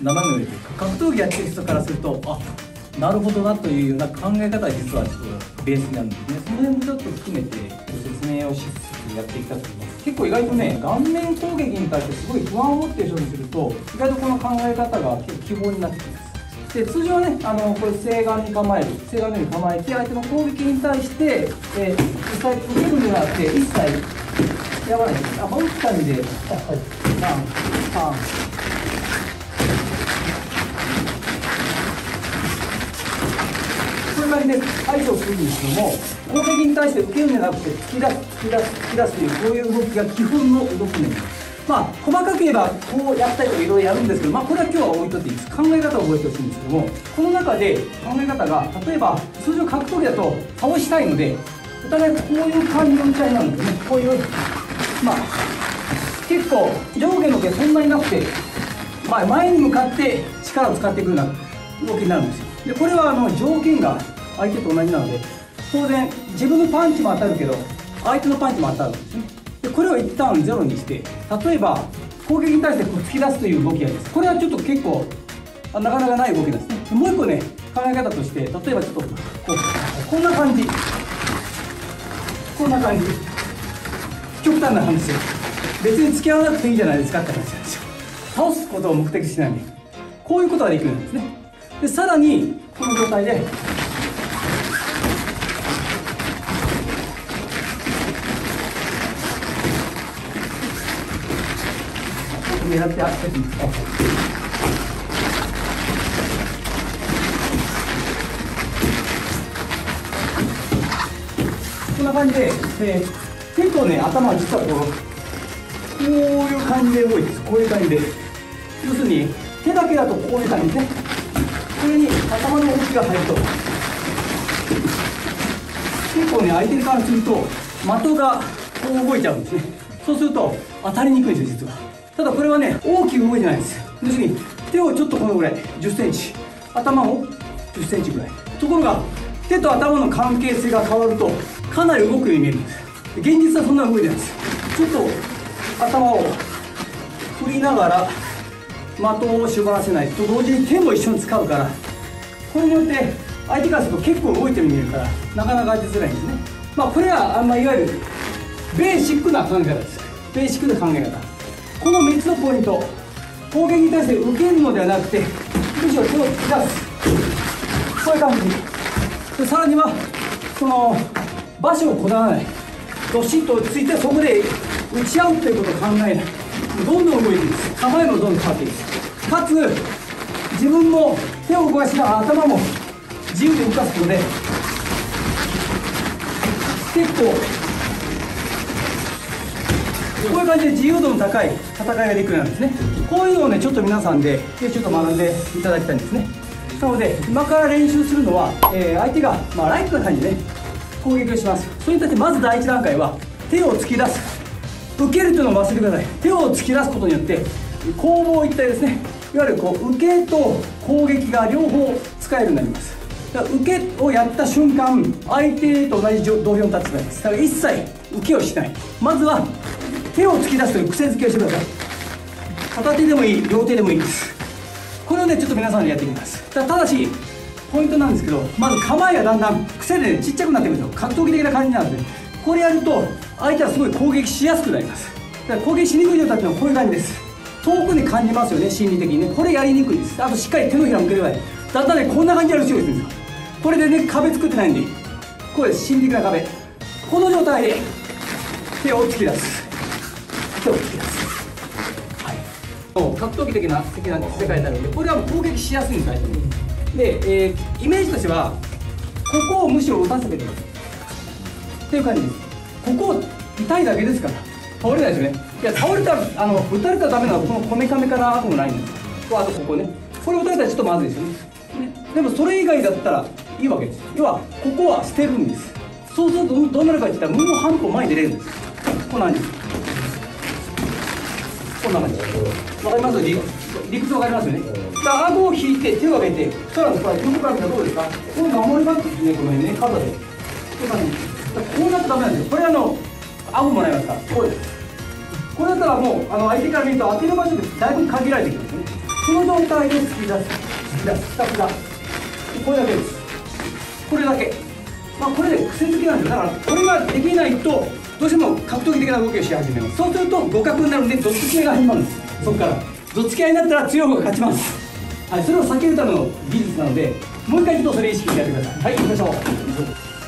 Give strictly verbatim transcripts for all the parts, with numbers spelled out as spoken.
斜め上で格闘技やってる人からすると、あ、なるほどなというような考え方が実はちょっとベースになるんですね。その辺もちょっと含めて説明をしつつやっていきたいと思います。結構意外とね、顔面攻撃に対してすごい不安を持っている人にすると、意外とこの考え方が結構希望になってきます。で、通常ね、あのこれ正眼に構える、正眼のように構えて相手の攻撃に対して、えー、実際受けるんじゃなくて一切やばないです。あ、本当にで、あ、はい、パンパンで相手をするんですけども、攻撃に対して受けるんじゃなくて突き出す、突き出す、突き出すというこういう動きが基本の動きになります。まあ細かく言えばこうやったりとかいろいろやるんですけど、まあこれは今日は置いとっていいです。考え方を覚えてほしいんですけども、この中で考え方が、例えば通常格闘技だと倒したいので、お互いこういう感じの打ち合いなんですね。こういうまあ結構上下の毛そんなになくて、まあ、前に向かって力を使っていくような動きになるんですよ。でこれはあの条件が相手と同じなので、当然自分のパンチも当たるけど相手のパンチも当たるんですね。でこれを一旦ゼロにして、例えば攻撃に対して突き出すという動きがあります。これはちょっと結構なかなかない動きなんですね。もう一個ね、考え方として、例えばちょっとこうこんな感じ、こんな感じ、極端な話ですよ。別に付き合わなくていいじゃないですかって話なんですよ。倒すことを目的しないで、こういうことができるんですね。でさらにこの状態で狙ってあってこんな感じで、えー、結構ね、頭は実はこうこういう感じで動いてます。こういう感じで、要するに手だけだとこういう感じですね。それに頭の動きが入ると結構ね、相手に関すると的がこう動いちゃうんですね。そうすると当たりにくいんですよ、実は。ただこれはね、大きく動いてないんですよ。要するに手をちょっとこのぐらい、じゅっセンチ、頭もじゅっセンチぐらい。ところが手と頭の関係性が変わるとかなり動くように見えるんです。現実はそんな動いてないんですよ。ちょっと頭を振りながら的を縛らせないと同時に手も一緒に使うから、これによって相手からすると結構動いてるように見えるからなかなか当てづらいんですね。まあこれはあんまいわゆるベーシックな考え方です。ベーシックな考え方、このみっつのポイント、攻撃に対して受けるのではなくて、むしろ手を突き出す、そういう感じで、さらにはその場所をこだわらない、どしっとついてそこで打ち合うということを考えない、どんどん動いていく、構えもどんどん変わっていく、かつ自分も手を動かしながら頭も自由に動かすことで、結構こういう感じで自由度の高い戦いができるようなんですね。こういうのをね、ちょっと皆さんでちょっと学んでいただきたいんですね。なので今から練習するのは、えー、相手が、まあ、ライトな感じでね攻撃をします。それに対してまず第一段階は手を突き出す、受けるというのを忘れてください。手を突き出すことによって攻防一体ですね、いわゆるこう受けと攻撃が両方使えるようになります。だから受けをやった瞬間、相手と同じ同僚の立場です。だから一切受けをしない、まずは手を突き出すという癖づけをしてください。片手でもいい、両手でもいいです。これをね、ちょっと皆さんでやっていきます。ただしポイントなんですけど、まず構えがだんだん癖で、ね、ちっちゃくなってくると格闘技的な感じなので、これやると相手はすごい攻撃しやすくなります。だから攻撃しにくい状態っていうのはこういう感じです。遠くに感じますよね、心理的にね。これやりにくいです。あとしっかり手のひら向ければいい。だんだんね、こんな感じでやる必要ですよ。これでね、壁作ってないんでいい。これです、心理的な壁。この状態で手を突き出す、手を突き出す、はい、格闘技的な世界になるので、これはもう攻撃しやすいんです。で、えー、イメージとしてはここをむしろ打たせてくださいっていう感じです。ここ痛いだけですから倒れないですよね。いや、倒れたらあの打たれたらダメなのはこのこめかめから後もないんですよ。あとここね、これ打たれたらちょっとまずいですよね。でもそれ以外だったらいいわけです。要はここは捨てるんです。そうするとどうなるかっていったら、無の半歩前に出れるんです。こんな感じ、こんな感じ、わかります？理屈わかりますよね。だから顎を引いて手を上げて、さらにこれ横から見たらどうですか。こういう守りバッグですね、この辺ね、肩でこういう感じ。こうなったらダメなんですよ。これあの顎もらいますから、こうです。これだったらもうあの相手から見ると当てる場所でだいぶ限られてきますね。この状態で突き出す、突き出す、ひたすらこれだけです。これだけ、まあ、これで癖づけなんですよ。だからこれができないとどうしても格闘技的な動きをし始めます。そうすると互角になるんでどっつき合いが始まるんです。そこからどっつき合いになったら強い方が勝ちます。はい、それを避けるための技術なので、もう一回ちょっとそれ意識してやってください。はい、行きましょ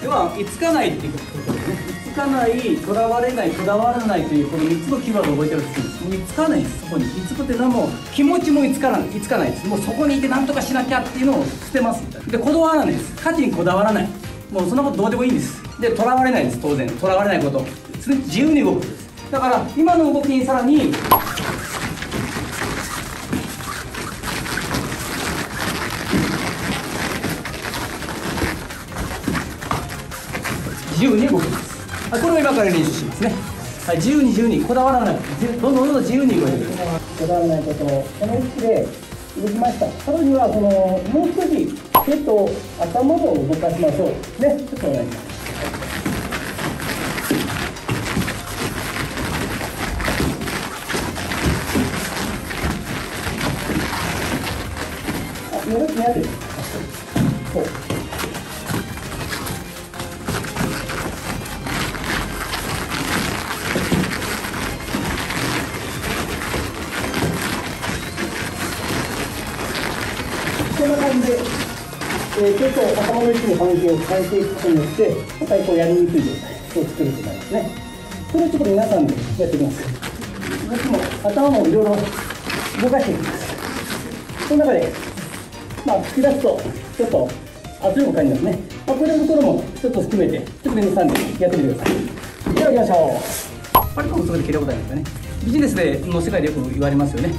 う。では、いつかないっていうことですね。いつかない、とらわれない、こだわらないというこのみっつのキーワードを覚えてるんですけど、もういつかないです。そこにいつくってのはもう気持ちもいつかない、いつかないです。もうそこにいて何とかしなきゃっていうのを捨てます。で、こだわらないです。価値にこだわらない、もうそんなことどうでもいいんです。で、とらわれないです。当然とらわれないこと、常に自由に動くんです。だから今の動きにさらに自由に動くんです。これを今から練習しますね。はい、自由に自由にこだわらない、どんどんどんどん自由に動いてください。こだわらないことをこの意識で動きました。さらにはこのもう少し手と頭を動かしましょうね。ちょっとお願いします。よろしくやる。そう、こんな感じで、えー、結構頭の位置に反響を変えていくことによって、またこうやりにくい状態を作ることになりますね。それをちょっと皆さんでやってみます。私も頭もいろいろ動かしていきます。その中で、まあ、突き出すとちょっと圧力感じますね。まあ、こういうところもちょっと含めて、ちょっと皆さんでやってみてください。では行きましょう。パリコンそれで聞いたことありますよね。ビジネスでの世界でよく言われますよね。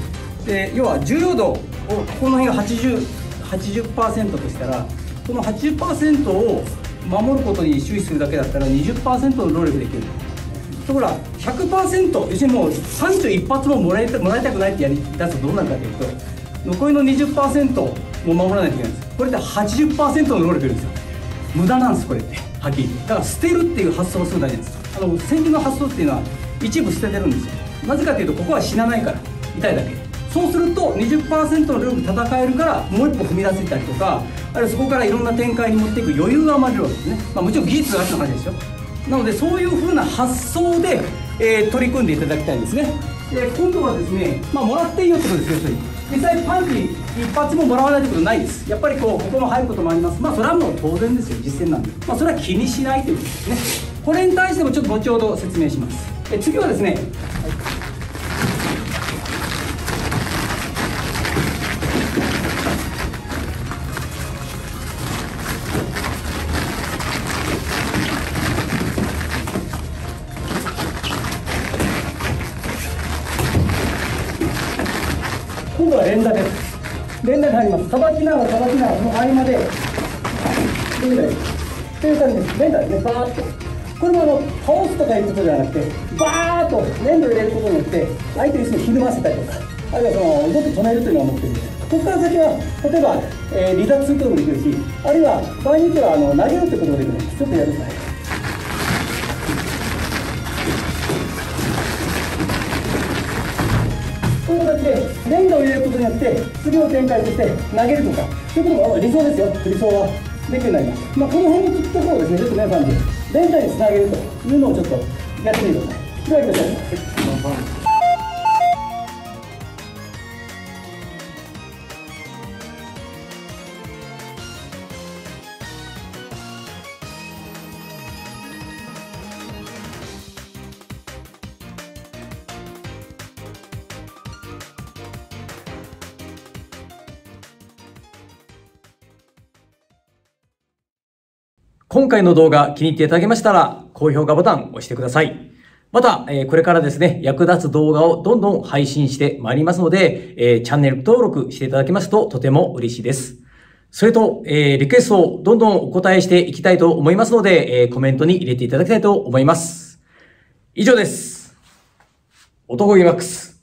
で、要は重要度をここの辺がはちじゅうパーセントとしたら、この はちじゅっパーセント を守ることに注意するだけだったら にじゅっパーセント の労力できる。ところが ひゃくパーセント、 要するにもうさんじゅういち発ももらいた、もらいたくないってやりだすとどうなるかというと、残りの にじゅっパーセント も守らないといけないんです。これって はちじゅっパーセント の労力いるんですよ。無駄なんです、これって、はっきり言って。だから捨てるっていう発想をするんじゃないですか。あの先人の発想っていうのは一部捨ててるんですよ。なぜかというと、ここは死なないから、痛いだけ。そうすると にじゅっパーセント の量で戦えるから、もう一歩踏み出せたりとか、あるいはそこからいろんな展開に持っていく余裕が生まれるわけですね。まあ、もちろん技術があっての話ですよ。なのでそういうふうな発想で、えー、取り組んでいただきたいんですね。で、今度はですね、まあ、もらっていいよってことですよ。実際パンチ一発ももらわないってことないです。やっぱりこうここも入ることもあります。まあそれはもう当然ですよ、実践なんで。まあ、それは気にしないということですね。これに対してもちょっと後ほど説明します。え、次はですね、はい、今度は連打です。連打に入ります。さばきながらさばきながら、その合間でという感じです。連打ですね、バーッと。これもあの倒すとかいうことではなくて、バーッと連打を入れることによって相手にひるませたりとか、あるいはその動き止めるというのを持っている。ここから先は例えば、えー、離脱することもできるし、あるいは場合によってはあの投げるということもできるんです。ちょっとやるんだね。こういう形で連打を入れることによって次の展開として投げるとかということも理想ですよ。理想はできるようになります。まあ、この辺のところをですね、ちょっと皆さんで連打につなげるというのをちょっとやってみてください。では行きましょう。今回の動画気に入っていただけましたら、高評価ボタンを押してください。また、これからですね、役立つ動画をどんどん配信してまいりますので、チャンネル登録していただけますととても嬉しいです。それと、リクエストをどんどんお答えしていきたいと思いますので、コメントに入れていただきたいと思います。以上です。男気マックス。